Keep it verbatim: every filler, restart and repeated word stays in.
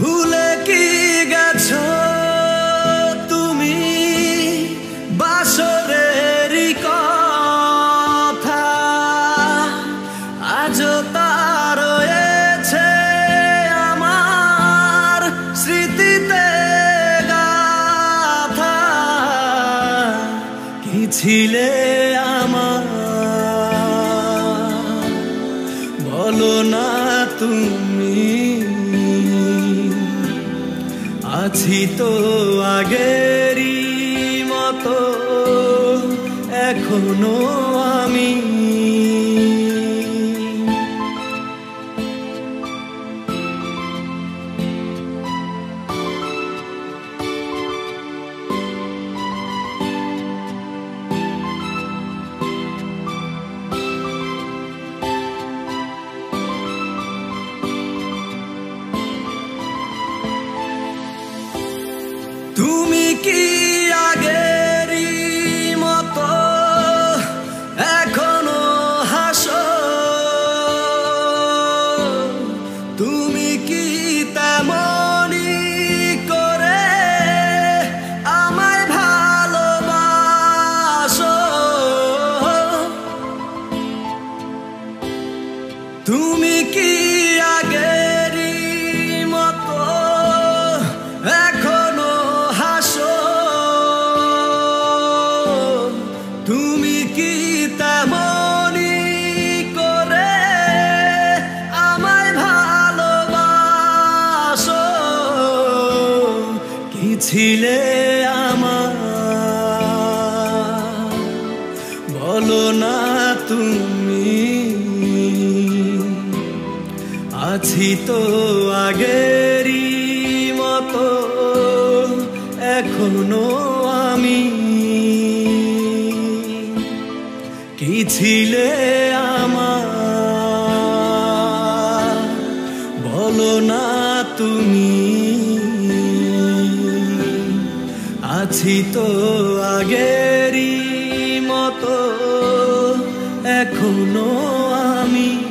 ভুলে কি গেছো তুমি বাসরেরই কথা, আজ তা রয়েছে আমার স্মৃতিতে গাথা। কি ছিলে আমার বলো না তুমি, আছি তো আগেরই মতো এখনো আমি। তুমি কি আগেরই মতো এখনো হাসো, তুমি কি তেমনি করে আমায় ভালোবাসো, তুমি কি ছিলে আমার বলো না তুমি, আছি তো আগেরই মতো এখনো আমি। কি ছিলে আমার বলো না তুমি, আছি তো আগেরই মতো এখনো আমি।